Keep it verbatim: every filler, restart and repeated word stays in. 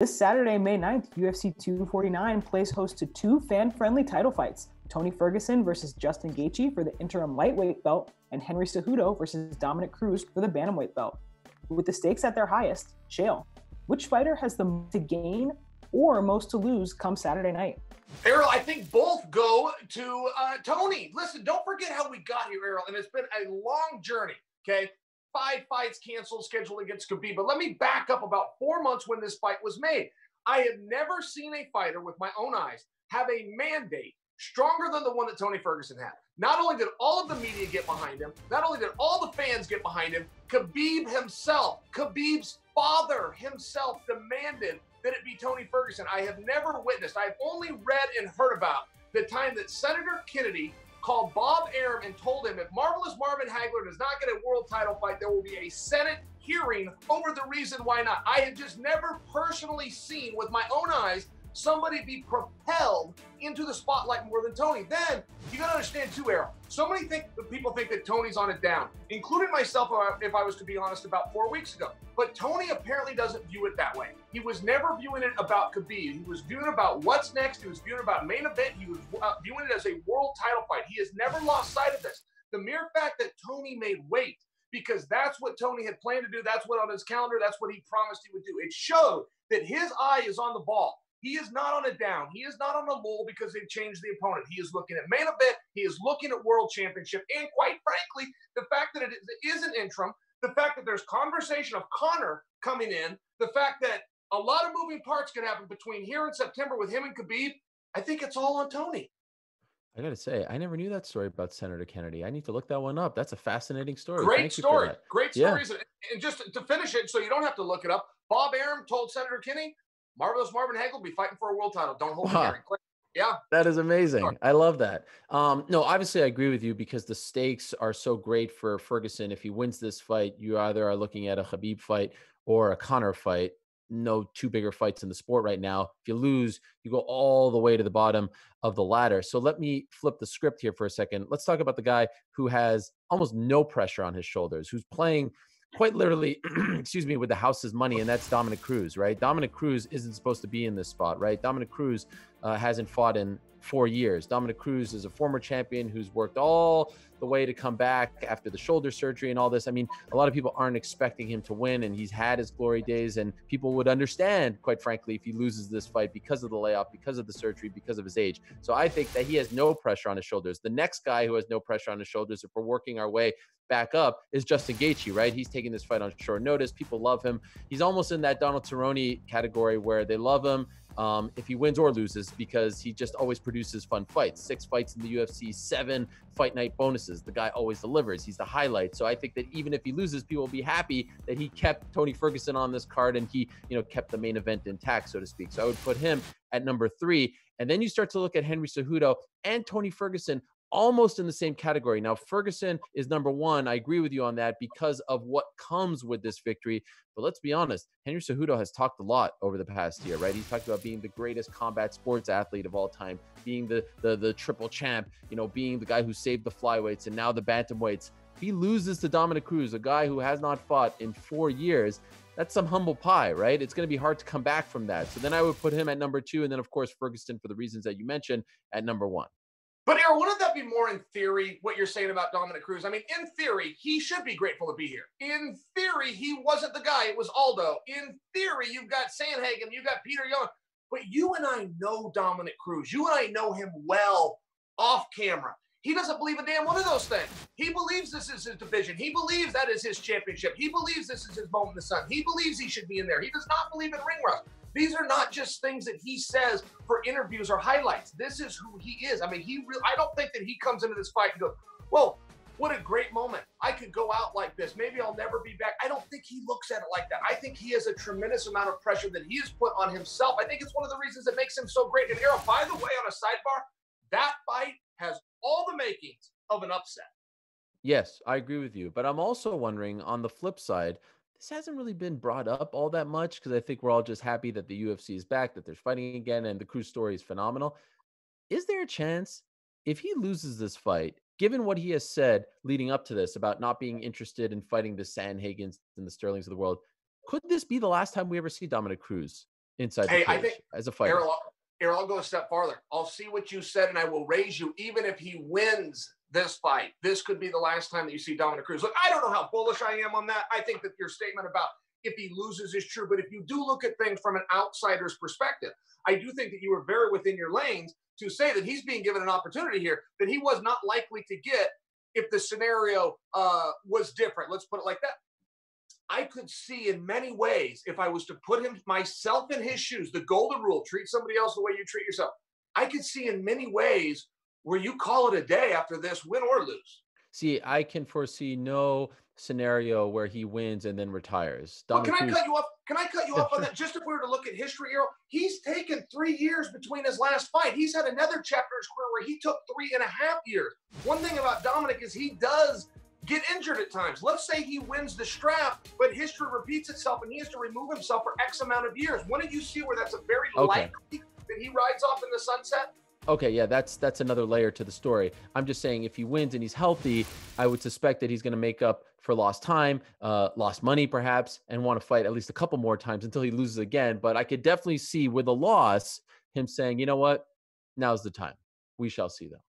This Saturday, May ninth, U F C two forty-nine plays host to two fan-friendly title fights, Tony Ferguson versus Justin Gaethje for the interim lightweight belt and Henry Cejudo versus Dominick Cruz for the bantamweight belt. With the stakes at their highest, Shale, which fighter has the most to gain or most to lose come Saturday night? Ariel, I think both go to uh, Tony. Listen, don't forget how we got here, Ariel, and it's been a long journey, okay? Five fights canceled, scheduled against Khabib. But let me back up about four months when this fight was made. I have never seen a fighter with my own eyes have a mandate stronger than the one that Tony Ferguson had. Not only did all of the media get behind him, not only did all the fans get behind him, Khabib himself, Khabib's father himself demanded that it be Tony Ferguson. I have never witnessed, I have only read and heard about the time that Senator Kennedy called Bob Arum and told him if Marvelous Marvin Hagler does not get a world title fight, there will be a Senate hearing over the reason why not. I have just never personally seen with my own eyes somebody be propelled into the spotlight more than Tony. Then, you gotta understand too, Errol, so many think, people think that Tony's on it down, including myself, if I was to be honest, about four weeks ago. But Tony apparently doesn't view it that way. He was never viewing it about Khabib. He was viewing it about what's next. He was viewing it about main event. He was uh, viewing it as a world title fight. He has never lost sight of this. The mere fact that Tony made weight, because that's what Tony had planned to do, that's what on his calendar, that's what he promised he would do. It showed that his eye is on the ball. He is not on a down. He is not on a lull because they've changed the opponent. He is looking at main event. He is looking at world championship. And quite frankly, the fact that it is an interim, the fact that there's conversation of Conor coming in, the fact that a lot of moving parts can happen between here and September with him and Khabib, I think it's all on Tony. I got to say, I never knew that story about Senator Kennedy. I need to look that one up. That's a fascinating story. Great Thank story. Great stories. Yeah. And just to finish it so you don't have to look it up, Bob Arum told Senator Kennedy, Marvelous Marvin Hagler will be fighting for a world title. Don't hold wow. me here. Yeah. That is amazing. Sure. I love that. Um, no, obviously I agree with you because the stakes are so great for Ferguson. If he wins this fight, you either are looking at a Khabib fight or a Conor fight. No two bigger fights in the sport right now. If you lose, you go all the way to the bottom of the ladder. So let me flip the script here for a second. Let's talk about the guy who has almost no pressure on his shoulders, who's playing quite literally, excuse me, with the house's money, and that's Dominick Cruz, right? Dominick Cruz isn't supposed to be in this spot, right? Dominick Cruz uh, hasn't fought in four years. Dominick Cruz is a former champion who's worked all the way to come back after the shoulder surgery and all this. I mean, a lot of people aren't expecting him to win, and he's had his glory days, and people would understand, quite frankly, if he loses this fight because of the layoff, because of the surgery, because of his age. So I think that he has no pressure on his shoulders. The next guy who has no pressure on his shoulders, if we're working our way back up, is Justin Gaethje, right? He's taking this fight on short notice. People love him. He's almost in that Donald Cerrone category where they love him um, if he wins or loses because he just always produces fun fights. Six fights in the U F C, seven fight night bonuses. The guy always delivers. He's the highlight. So I think that even if he loses, people will be happy that he kept Tony Ferguson on this card and he, you know, kept the main event intact, so to speak. So I would put him at number three. And then you start to look at Henry Cejudo and Tony Ferguson almost in the same category. Now, Ferguson is number one. I agree with you on that because of what comes with this victory. But let's be honest, Henry Cejudo has talked a lot over the past year, right? He's talked about being the greatest combat sports athlete of all time, being the, the, the triple champ, you know, being the guy who saved the flyweights and now the bantamweights. If he loses to Dominick Cruz, a guy who has not fought in four years, that's some humble pie, right? It's going to be hard to come back from that. So then I would put him at number two. And then, of course, Ferguson, for the reasons that you mentioned, at number one. But Aaron, wouldn't that be more in theory, what you're saying about Dominick Cruz? I mean, in theory, he should be grateful to be here. In theory, he wasn't the guy. It was Aldo. In theory, you've got Sandhagen. You've got Peter Young. But you and I know Dominick Cruz. You and I know him well off camera. He doesn't believe a damn one of those things. He believes this is his division. He believes that is his championship. He believes this is his moment in the sun. He believes he should be in there. He does not believe in ring rust. These are not just things that he says for interviews or highlights. This is who he is. I mean, he really, I don't think that he comes into this fight and goes, whoa, what a great moment. I could go out like this. Maybe I'll never be back. I don't think he looks at it like that. I think he has a tremendous amount of pressure that he has put on himself. I think it's one of the reasons that makes him so great. And Errol, by the way, on a sidebar, that fight has all the makings of an upset. Yes, I agree with you. But I'm also wondering, on the flip side, this hasn't really been brought up all that much because I think we're all just happy that the U F C is back, that there's fighting again, and the Cruz story is phenomenal. Is there a chance, if he loses this fight, given what he has said leading up to this about not being interested in fighting the Sandhagens and the Sterlings of the world, could this be the last time we ever see Dominick Cruz inside hey, the cage I think as a fighter. Ariel, Ariel, I'll go a step farther. I'll see what you said, and I will raise you. Even if he wins this fight, this could be the last time that you see Dominick Cruz. Look, I don't know how bullish I am on that. I think that your statement about if he loses is true, but if you do look at things from an outsider's perspective, I do think that you were very within your lanes to say that he's being given an opportunity here that he was not likely to get if the scenario uh, was different. Let's put it like that. I could see in many ways, if I was to put him myself in his shoes, the golden rule, treat somebody else the way you treat yourself. I could see in many ways where you call it a day after this, win or lose. See, I can foresee no scenario where he wins and then retires. Well, can Cruz I cut you off? Can I cut you off on that? Just if we were to look at history, Ariel, he's taken three years between his last fight. He's had another chapter in his career where he took three and a half years. One thing about Dominick is he does get injured at times. Let's say he wins the strap, but history repeats itself and he has to remove himself for X amount of years. Wouldn't you see where that's a very okay. likely that he rides off in the sunset? Okay, yeah, that's that's another layer to the story. I'm just saying if he wins and he's healthy, I would suspect that he's going to make up for lost time, uh, lost money perhaps, and want to fight at least a couple more times until he loses again. But I could definitely see with a loss, him saying, you know what, now's the time. We shall see though.